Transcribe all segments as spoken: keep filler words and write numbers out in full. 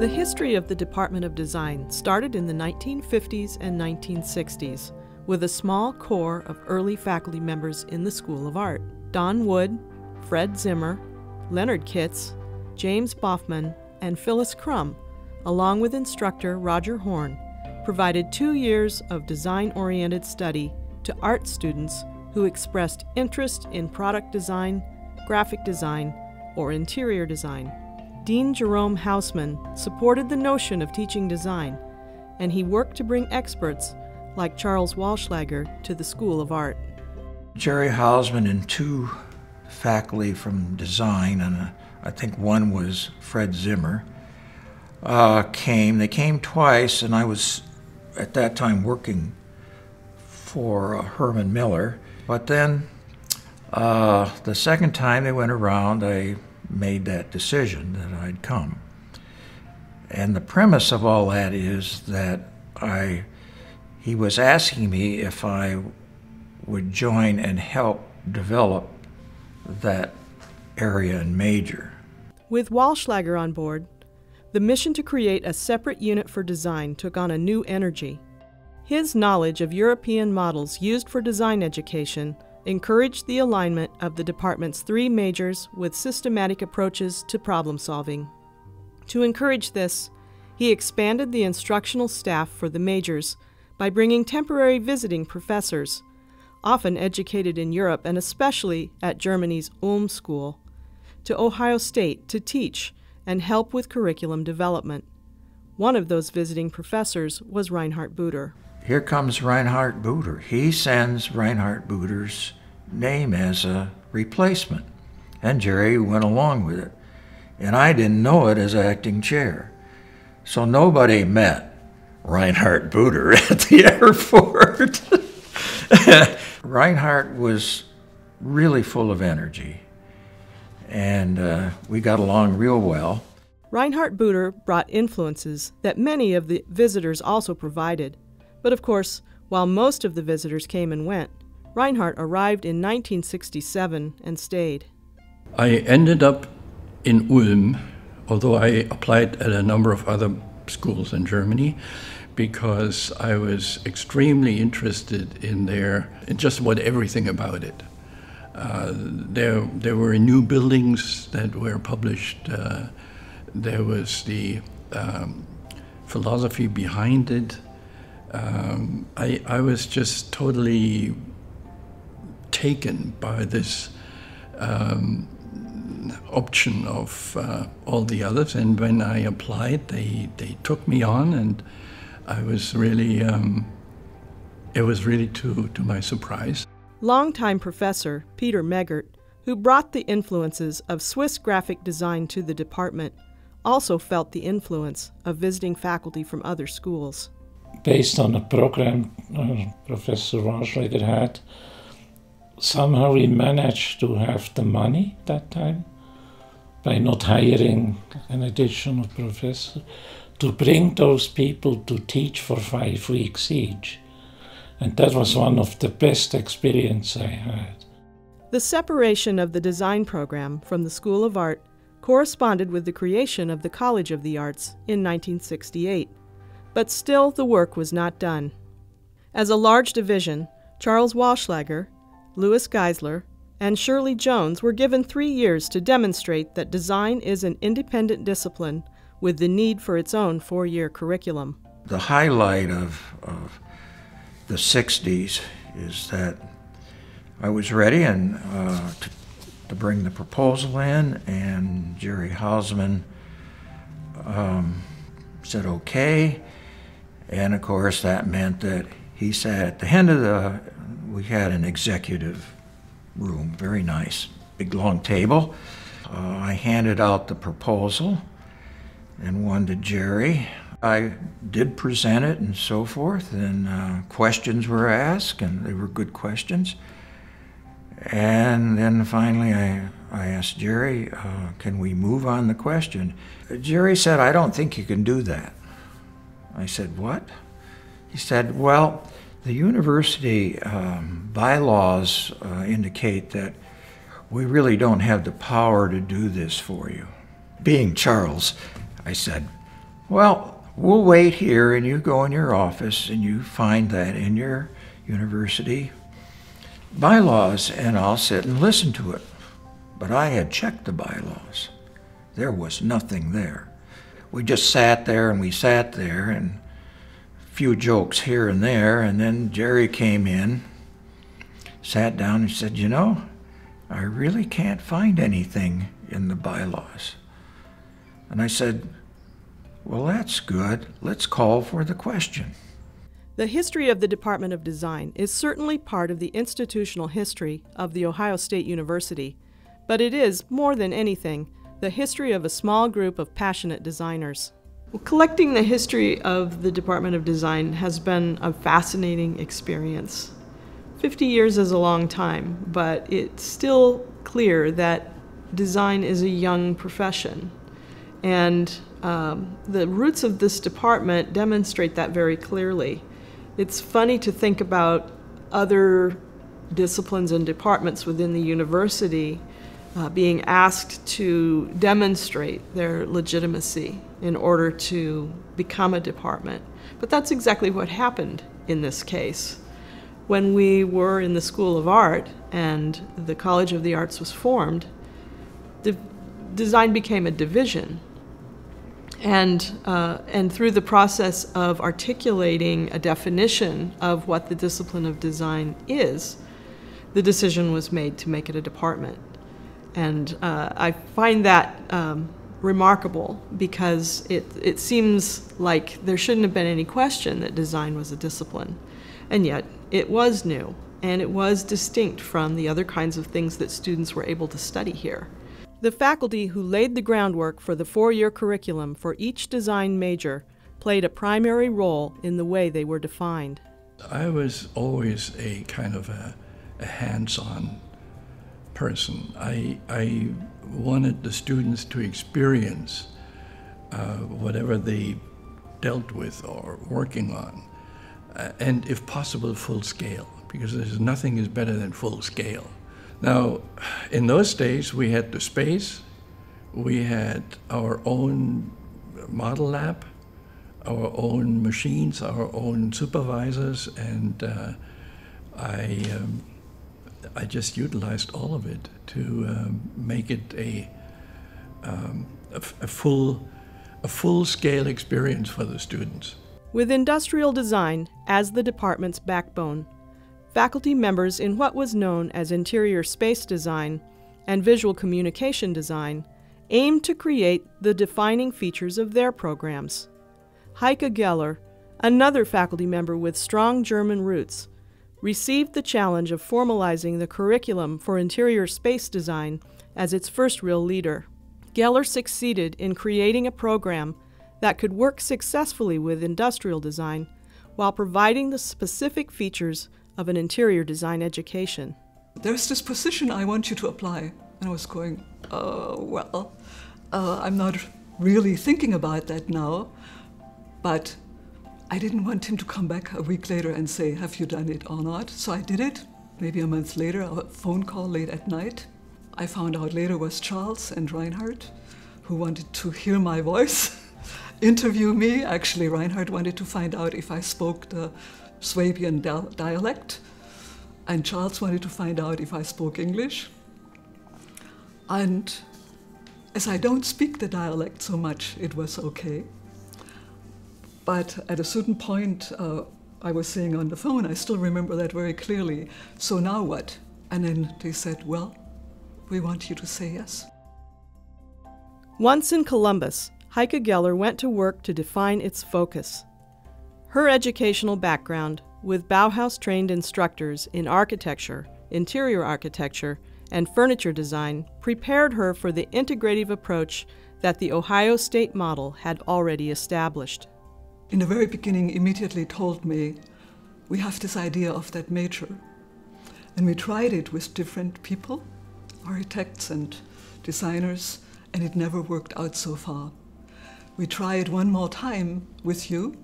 The history of the Department of Design started in the nineteen fifties and nineteen sixties with a small core of early faculty members in the School of Art. Don Wood, Fred Zimmer, Leonard Kitz, James Boffman, and Phyllis Crum, along with instructor Roger Horn, provided two years of design-oriented study to art students who expressed interest in product design, graphic design, or interior design. Dean Jerome Hausman supported the notion of teaching design, and he worked to bring experts like Charles Wallschlaeger to the School of Art. Jerry Hausman and two faculty from design, and I think one was Fred Zimmer, uh, came. They came twice, and I was at that time working for uh, Herman Miller. But then uh, the second time they went around, I made that decision that I'd come. And the premise of all that is that I, he was asking me if I would join and help develop that area and major. With Wallschlaeger on board, the mission to create a separate unit for design took on a new energy. His knowledge of European models used for design education encouraged the alignment of the department's three majors with systematic approaches to problem solving. To encourage this, he expanded the instructional staff for the majors by bringing temporary visiting professors, often educated in Europe and especially at Germany's Ulm School, to Ohio State to teach and help with curriculum development. One of those visiting professors was Reinhart Butter. Here comes Reinhart Butter. He sends Reinhart Butter's name as a replacement, and Jerry went along with it. And I didn't know it as acting chair. So nobody met Reinhart Butter at the airport. Reinhart was really full of energy, and uh, we got along real well. Reinhart Butter brought influences that many of the visitors also provided. But of course, while most of the visitors came and went, Reinhart arrived in nineteen sixty-seven and stayed. I ended up in Ulm, although I applied at a number of other schools in Germany, because I was extremely interested in their, in just about everything about it. Uh, there, there were new buildings that were published. Uh, there was the um, philosophy behind it. Um, I, I was just totally taken by this um, option of uh, all the others, and when I applied, they, they took me on, and I was really, um, it was really to, to my surprise. Longtime professor Peter Megert, who brought the influences of Swiss graphic design to the department, also felt the influence of visiting faculty from other schools. Based on the program uh, Professor Wallschlaeger had, somehow we managed to have the money that time, by not hiring an additional professor, to bring those people to teach for five weeks each. And that was one of the best experiences I had. The separation of the design program from the School of Art corresponded with the creation of the College of the Arts in nineteen sixty-eight. But still, the work was not done. As a large division, Charles Wallschlaeger, Louis Geisler, and Shirley Jones were given three years to demonstrate that design is an independent discipline with the need for its own four-year curriculum. The highlight of, of the sixties is that I was ready and uh, to, to bring the proposal in, and Jerry Hausman um, said okay. And of course, that meant that he sat at the end of the, we had an executive room, very nice, big long table. Uh, I handed out the proposal and one to Jerry. I did present it and so forth, and uh, questions were asked, and they were good questions. And then finally, I, I asked Jerry, uh, can we move on the question? Jerry said, I don't think you can do that. I said, what? He said, well, the university um, bylaws uh, indicate that we really don't have the power to do this for you. Being Charles, I said, Well, we'll wait here, and you go in your office and you find that in your university bylaws, and I'll sit and listen to it. But I had checked the bylaws. There was nothing there. We just sat there and we sat there and a few jokes here and there, and then Jerry came in, sat down and said, you know, I really can't find anything in the bylaws. And I said, well, that's good. Let's call for the question. The history of the Department of Design is certainly part of the institutional history of The Ohio State University, but it is, more than anything, the history of a small group of passionate designers. Well, collecting the history of the Department of Design has been a fascinating experience. Fifty years is a long time, but it's still clear that design is a young profession. And um, the roots of this department demonstrate that very clearly. It's funny to think about other disciplines and departments within the university uh, being asked to demonstrate their legitimacy in order to become a department. But that's exactly what happened in this case. When we were in the School of Art and the College of the Arts was formed, the design became a division. And, uh, and through the process of articulating a definition of what the discipline of design is, the decision was made to make it a department. And uh, I find that um, remarkable, because it, it seems like there shouldn't have been any question that design was a discipline. And yet, it was new, and it was distinct from the other kinds of things that students were able to study here. The faculty who laid the groundwork for the four-year curriculum for each design major played a primary role in the way they were defined. I was always a kind of a, a hands-on person. I, I wanted the students to experience uh, whatever they dealt with or working on, uh, and if possible, full scale, because there's nothing is better than full scale. Now, in those days, we had the space, we had our own model lab, our own machines, our own supervisors, and uh, I, um, I just utilized all of it to um, make it a, um, a, a full, a full-scale experience for the students. With industrial design as the department's backbone, faculty members in what was known as interior space design and visual communication design aimed to create the defining features of their programs. Heike Geller, another faculty member with strong German roots, received the challenge of formalizing the curriculum for interior space design as its first real leader. Geller succeeded in creating a program that could work successfully with industrial design while providing the specific features of an interior design education. There's this position I want you to apply. And I was going, oh, well, uh, I'm not really thinking about that now. But I didn't want him to come back a week later and say, have you done it or not? So I did it. Maybe a month later, a phone call late at night. I found out later was Charles and Reinhart, who wanted to hear my voice, interview me. Actually, Reinhart wanted to find out if I spoke the Swabian dialect, and Charles wanted to find out if I spoke English. And as I don't speak the dialect so much, it was okay. But at a certain point, uh, I was saying on the phone, I still remember that very clearly, so now what? And then they said, well, we want you to say yes. Once in Columbus, Heike Geller went to work to define its focus. Her educational background, with Bauhaus-trained instructors in architecture, interior architecture, and furniture design, prepared her for the integrative approach that the Ohio State model had already established. In the very beginning, immediately told me, we have this idea of that major. And we tried it with different people, architects and designers, and it never worked out so far. We try it one more time with you.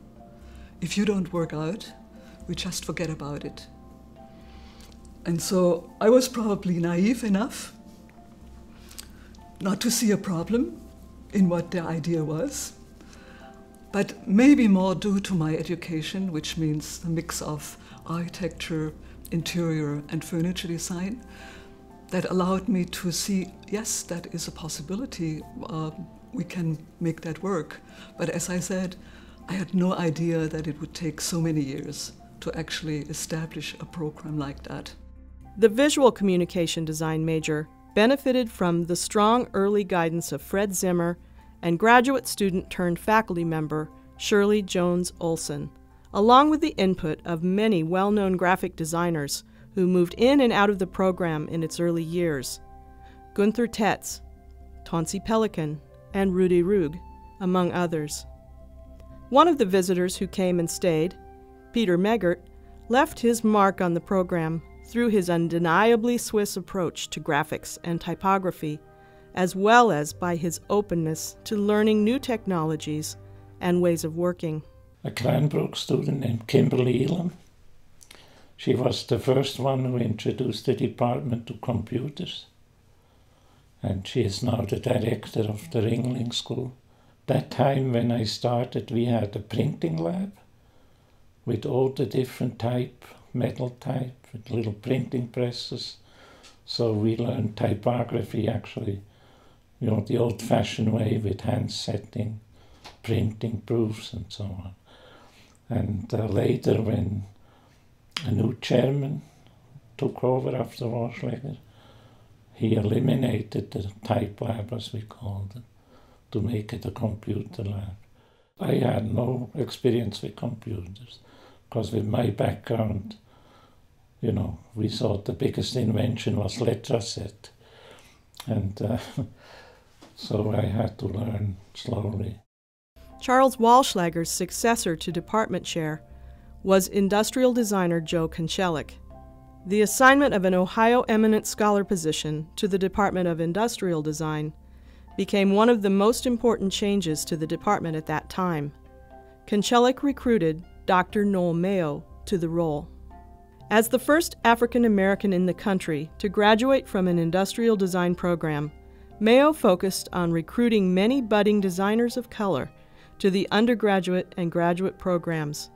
If you don't work out, we just forget about it. And so I was probably naive enough not to see a problem in what their idea was. but maybe more due to my education, which means the mix of architecture, interior and furniture design, that allowed me to see, yes, that is a possibility, uh, we can make that work. But as I said, I had no idea that it would take so many years to actually establish a program like that. The visual communication design major benefited from the strong early guidance of Fred Zimmer and graduate student turned faculty member Shirley Jones Olson, along with the input of many well-known graphic designers who moved in and out of the program in its early years. Gunther Tetz, Tauny Pelikan, and Rudy Ruge, among others. One of the visitors who came and stayed, Peter Megert, left his mark on the program through his undeniably Swiss approach to graphics and typography, as well as by his openness to learning new technologies and ways of working. A Kleinbrook student named Kimberly Elam. She was the first one who introduced the department to computers, and she is now the director of the Ringling School. That time when I started, we had a printing lab with all the different type, metal type, with little printing presses. So we learned typography actually, you know, the old-fashioned way with hand setting, printing proofs and so on. And uh, later when a new chairman took over after Wallschlaeger, he eliminated the type lab, as we called it, to make it a computer lab. I had no experience with computers, because with my background, you know, we thought the biggest invention was Letraset. And uh, so I had to learn slowly. Charles Wallschlaeger's successor to department chair was industrial designer Joe Koncelik. The assignment of an Ohio Eminent Scholar position to the Department of Industrial Design became one of the most important changes to the department at that time. Koncelik recruited Doctor Noel Mayo to the role. As the first African American in the country to graduate from an industrial design program, Mayo focused on recruiting many budding designers of color to the undergraduate and graduate programs.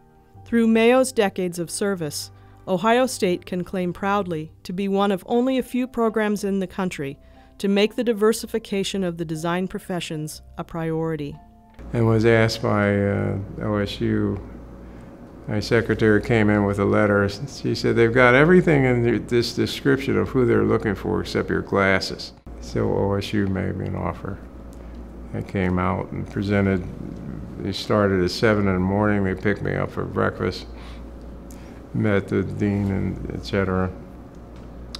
Through Mayo's decades of service, Ohio State can claim proudly to be one of only a few programs in the country to make the diversification of the design professions a priority. And was asked by uh, O S U, my secretary came in with a letter. She said, they've got everything in this description of who they're looking for except your glasses. So O S U made me an offer. I came out and presented. They started at seven in the morning. They picked me up for breakfast, met the dean and et cetera.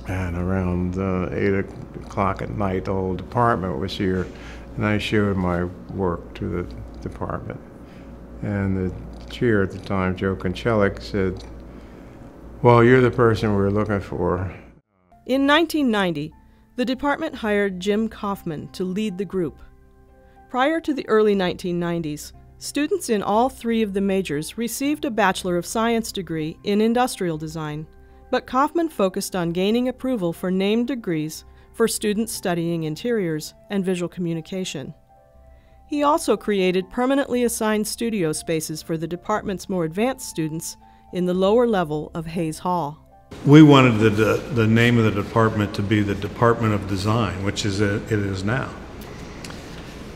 And around uh, eight o'clock at night, the whole department was here, and I showed my work to the department. And the chair at the time, Joe Koncelik, said, well, you're the person we're looking for. In nineteen ninety, the department hired Jim Kaufman to lead the group. Prior to the early nineteen nineties, students in all three of the majors received a Bachelor of Science degree in Industrial Design, but Kaufman focused on gaining approval for named degrees for students studying interiors and visual communication. He also created permanently assigned studio spaces for the department's more advanced students in the lower level of Hayes Hall. We wanted the, the, the name of the department to be the Department of Design, which is a, it is now.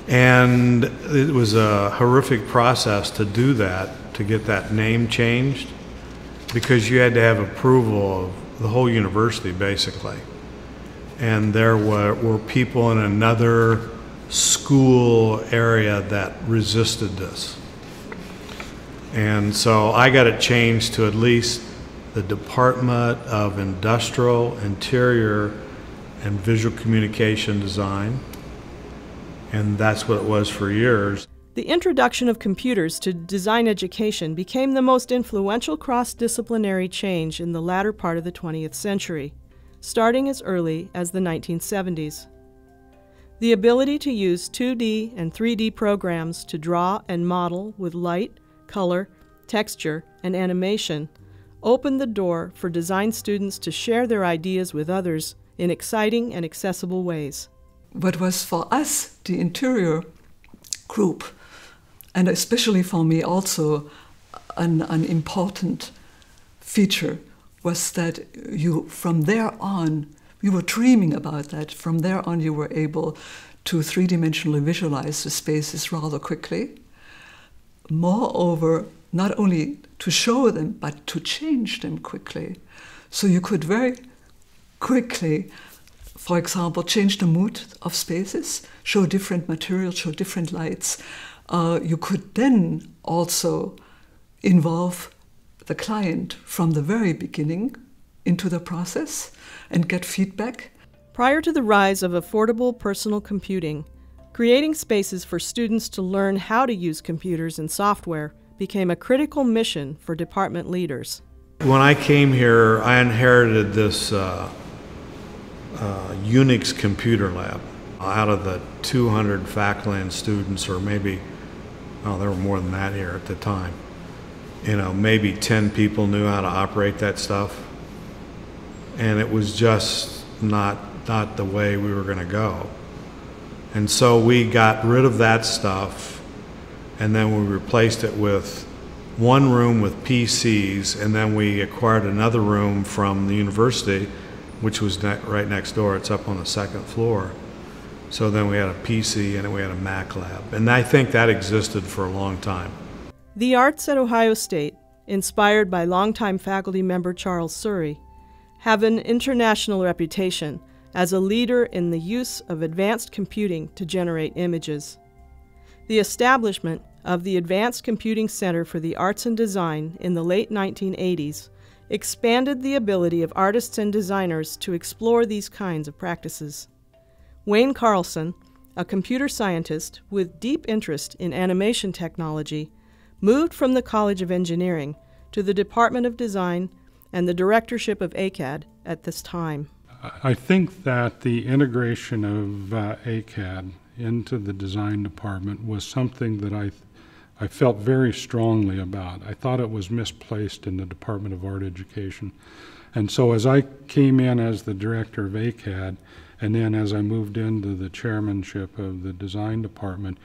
And it was a horrific process to do that, to get that name changed, because you had to have approval of the whole university, basically. And there were, were people in another school area that resisted this. And so I got it changed to at least the Department of Industrial, Interior, and Visual Communication Design. And that's what it was for years. The introduction of computers to design education became the most influential cross-disciplinary change in the latter part of the twentieth century, starting as early as the nineteen seventies. The ability to use two D and three D programs to draw and model with light, color, texture, and animation opened the door for design students to share their ideas with others in exciting and accessible ways. What was for us the interior group and especially for me also an, an important feature was that you, from there on, you were dreaming about that. From there on, you were able to three-dimensionally visualize the spaces rather quickly. Moreover, not only to show them, but to change them quickly. So you could very quickly, for example, change the mood of spaces, show different materials, show different lights. Uh, you could then also involve the client from the very beginning into the process and get feedback. Prior to the rise of affordable personal computing, creating spaces for students to learn how to use computers and software became a critical mission for department leaders. When I came here, I inherited this uh, uh, Unix computer lab. Out of the two hundred faculty and students, or maybe, oh, there were more than that here at the time, you know, maybe ten people knew how to operate that stuff. And it was just not, not the way we were going to go. And so we got rid of that stuff, and then we replaced it with one room with P Cs, and then we acquired another room from the university, which was ne- right next door. It's up on the second floor. So then we had a P C, and then we had a Mac lab. And I think that existed for a long time. The arts at Ohio State, inspired by longtime faculty member Charles Suri, have an international reputation as a leader in the use of advanced computing to generate images. The establishment of the Advanced Computing Center for the Arts and Design in the late nineteen eighties expanded the ability of artists and designers to explore these kinds of practices. Wayne Carlson, a computer scientist with deep interest in animation technology, moved from the College of Engineering to the Department of Design and the directorship of A C A D at this time. I think that the integration of uh, A C A D into the design department was something that I, I felt very strongly about. I thought it was misplaced in the Department of Art Education. And so as I came in as the director of A C A D, and then as I moved into the chairmanship of the design department,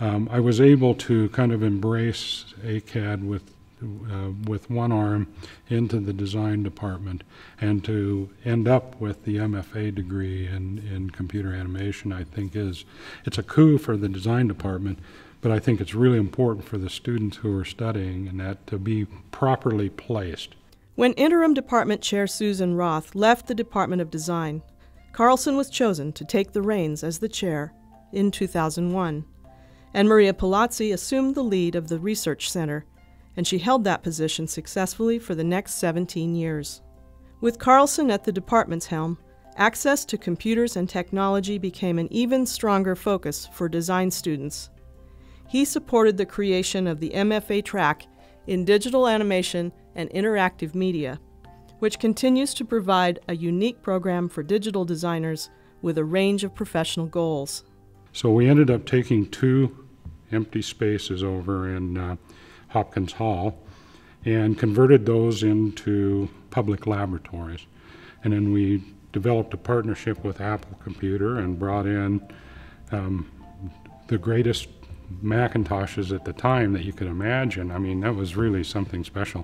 um, I was able to kind of embrace A C A D with Uh, with one arm into the design department, and to end up with the M F A degree in, in computer animation, I think is, it's a coup for the design department, but I think it's really important for the students who are studying and that to be properly placed. When interim department chair Susan Roth left the Department of Design, Carlson was chosen to take the reins as the chair in two thousand one, and Maria Palazzi assumed the lead of the research center, and she held that position successfully for the next seventeen years. With Carlson at the department's helm, access to computers and technology became an even stronger focus for design students. He supported the creation of the M F A track in digital animation and interactive media, which continues to provide a unique program for digital designers with a range of professional goals. So we ended up taking two empty spaces over in uh, Hopkins Hall and converted those into public laboratories. And then we developed a partnership with Apple Computer and brought in um, the greatest Macintoshes at the time that you could imagine. I mean, that was really something special.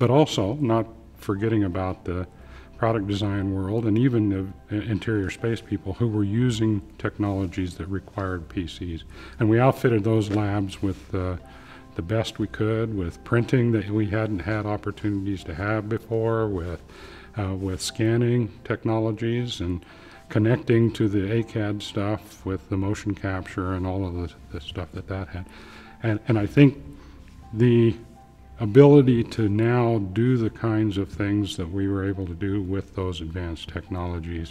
But also, not forgetting about the product design world and even the interior space people who were using technologies that required P Cs. And we outfitted those labs with uh, the best we could, with printing that we hadn't had opportunities to have before, with uh, with scanning technologies and connecting to the A C A D stuff with the motion capture and all of the, the stuff that that had. And, and I think the ability to now do the kinds of things that we were able to do with those advanced technologies,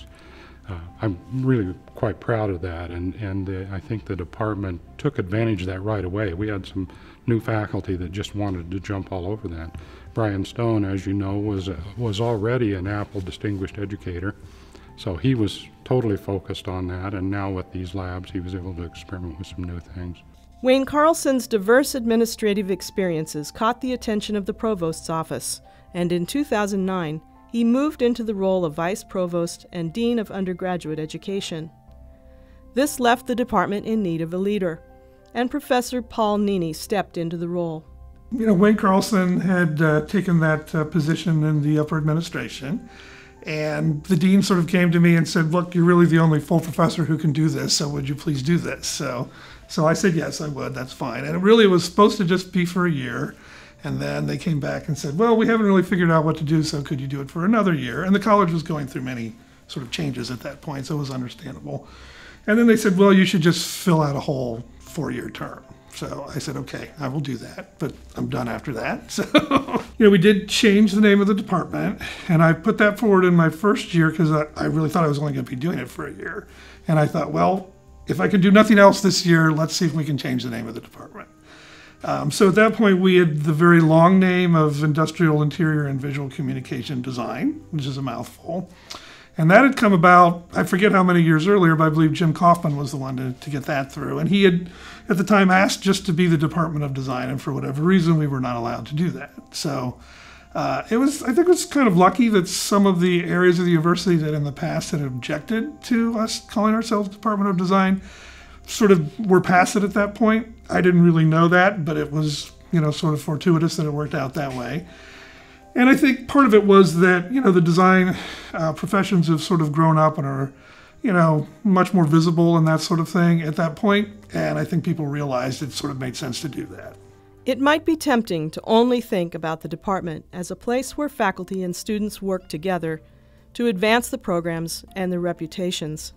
Uh, I'm really quite proud of that, and, and uh, I think the department took advantage of that right away. We had some new faculty that just wanted to jump all over that. Brian Stone, as you know, was, uh, was already an Apple Distinguished Educator, so he was totally focused on that, and now with these labs he was able to experiment with some new things. Wayne Carlson's diverse administrative experiences caught the attention of the Provost's office, and in two thousand nine, he moved into the role of Vice Provost and Dean of Undergraduate Education. This left the department in need of a leader, and Professor Paul Nini stepped into the role. You know, Wayne Carlson had uh, taken that uh, position in the upper administration, and the dean sort of came to me and said, look, you're really the only full professor who can do this, so would you please do this? So, so I said, yes, I would, that's fine. And it really was supposed to just be for a year, and then they came back and said, well, we haven't really figured out what to do, so could you do it for another year? And the college was going through many sort of changes at that point, so it was understandable. And then they said, well, you should just fill out a whole four-year term. So I said, okay, I will do that, but I'm done after that. So, you know, we did change the name of the department, and I put that forward in my first year because I, I really thought I was only going to be doing it for a year. And I thought, well, if I can do nothing else this year, let's see if we can change the name of the department. Um, so at that point, we had the very long name of Industrial Interior and Visual Communication Design, which is a mouthful. And that had come about, I forget how many years earlier, but I believe Jim Kaufman was the one to, to get that through. And he had, at the time, asked just to be the Department of Design, and for whatever reason, we were not allowed to do that. So uh, it was, I think it was kind of lucky that some of the areas of the university that in the past had objected to us calling ourselves Department of Design sort of were past it at that point. I didn't really know that, but it was, you know, sort of fortuitous that it worked out that way. And I think part of it was that, you know, the design uh, professions have sort of grown up and are, you know, much more visible and that sort of thing at that point. And I think people realized it sort of made sense to do that. It might be tempting to only think about the department as a place where faculty and students work together to advance the programs and their reputations.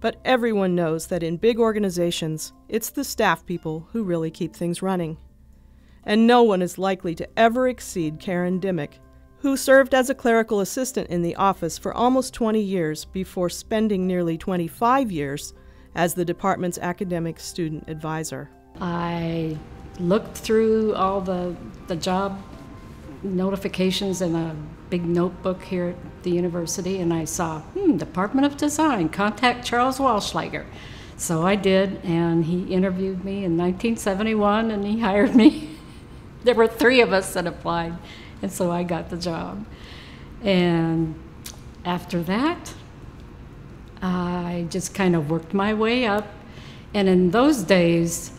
But everyone knows that in big organizations, it's the staff people who really keep things running. And no one is likely to ever exceed Karen Dimick, who served as a clerical assistant in the office for almost twenty years before spending nearly twenty-five years as the department's academic student advisor. I looked through all the, the job notifications in a big notebook here at the university, and I saw, hmm, Department of Design, contact Charles Wallschlaeger. So I did, and he interviewed me in nineteen seventy-one, and he hired me. There were three of us that applied, and so I got the job. And after that, I just kind of worked my way up. And in those days,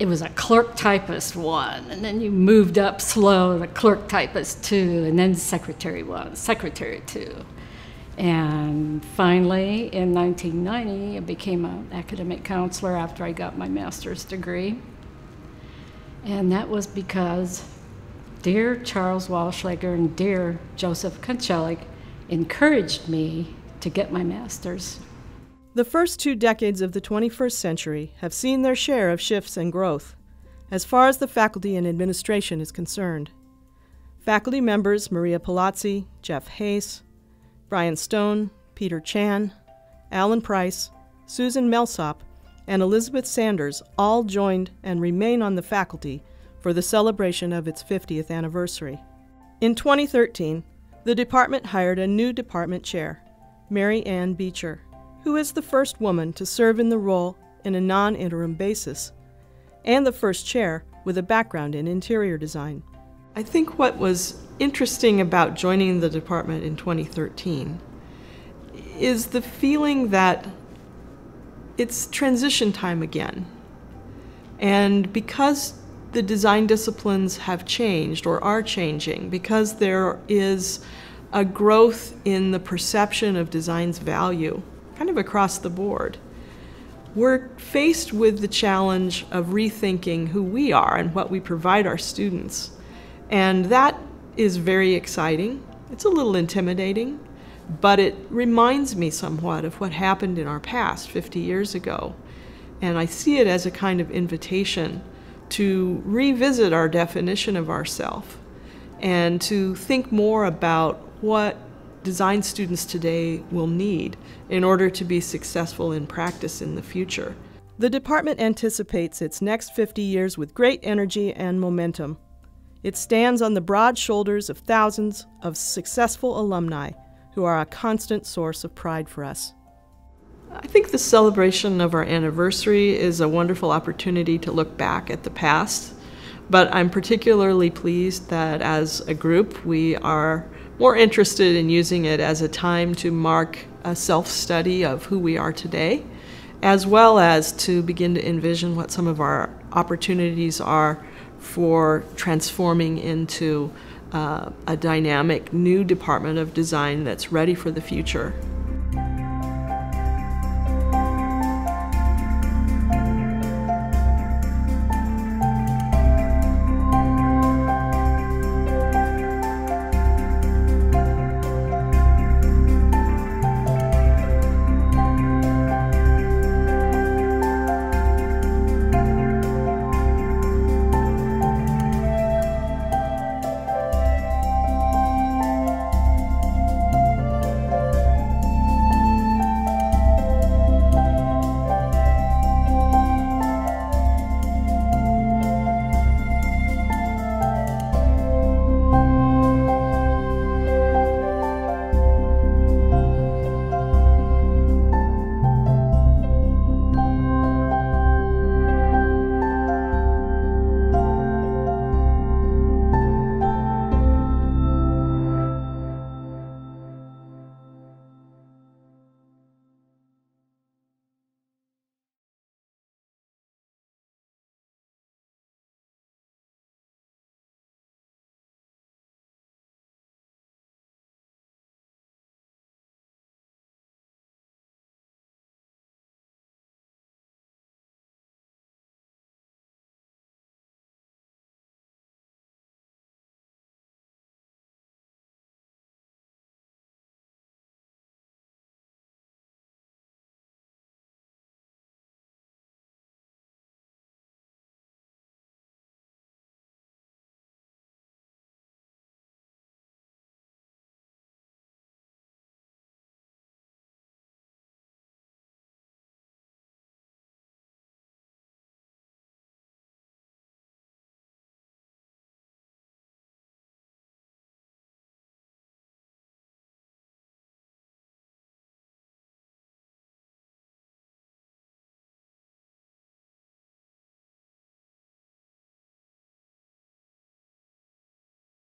it was a clerk typist one, and then you moved up slow to clerk typist two, and then secretary one, secretary two. And finally, in nineteen ninety, I became an academic counselor after I got my master's degree. And that was because dear Charles Wallschlaeger and dear Joseph Koncelik encouraged me to get my master's. The first two decades of the twenty-first century have seen their share of shifts and growth, as far as the faculty and administration is concerned. Faculty members Maria Palazzi, Jeff Hayes, Brian Stone, Peter Chan, Alan Price, Susan Melsop, and Elizabeth Sanders all joined and remain on the faculty for the celebration of its fiftieth anniversary. In twenty thirteen, the department hired a new department chair, Mary Ann Beecher, who is the first woman to serve in the role in a non-interim basis, and the first chair with a background in interior design. I think what was interesting about joining the department in twenty thirteen is the feeling that it's transition time again. And because the design disciplines have changed or are changing, because there is a growth in the perception of design's value, kind of across the board, we're faced with the challenge of rethinking who we are and what we provide our students. And that is very exciting. It's a little intimidating, but it reminds me somewhat of what happened in our past fifty years ago. And I see it as a kind of invitation to revisit our definition of ourself and to think more about what design students today will need in order to be successful in practice in the future. The department anticipates its next fifty years with great energy and momentum. It stands on the broad shoulders of thousands of successful alumni who are a constant source of pride for us. I think the celebration of our anniversary is a wonderful opportunity to look back at the past, but I'm particularly pleased that as a group we are more interested in using it as a time to mark a self-study of who we are today as well as to begin to envision what some of our opportunities are for transforming into uh, a dynamic new department of design that's ready for the future.